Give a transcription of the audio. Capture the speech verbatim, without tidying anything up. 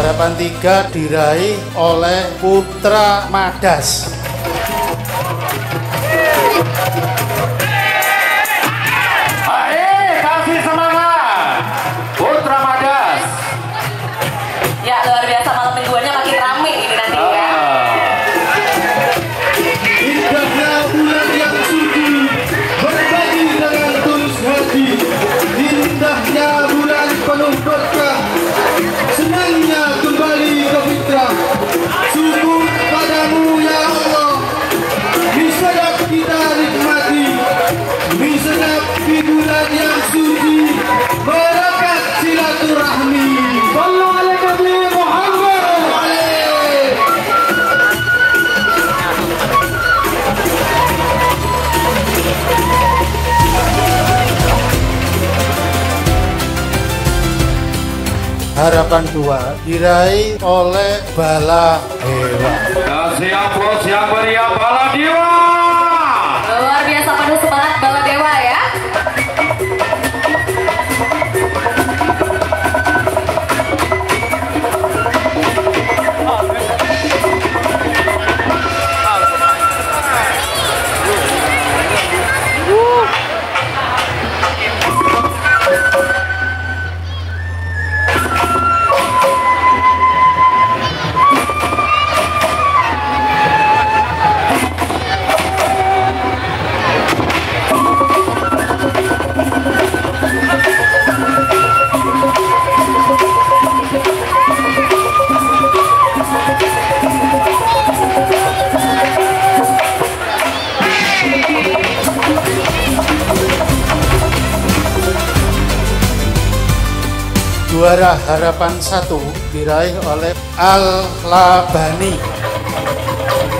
Harapan tiga diraih oleh Putra Madas. Baik, kasih semangat Putra Madas. Ya, luar biasa, malam mingguannya makin ramai ini nanti ah. Ya. Indahnya bulan yang suci, berbagi dengan tulus hati. Indahnya bulan penuh berkah, senangnya kembali ke fitrah. Syukur padamu ya Allah, disedap kita nikmati, disedap di bulan yang suci, berkat silaturahmi. Sallallahu alaihi wa sallam. Harapan dua diraih oleh Bala Dewa. Siap bos, siap meriah Bala Dewa. Luar biasa penuh semangat Bala Dewa ya. Juara harapan satu diraih oleh A L-LABANI.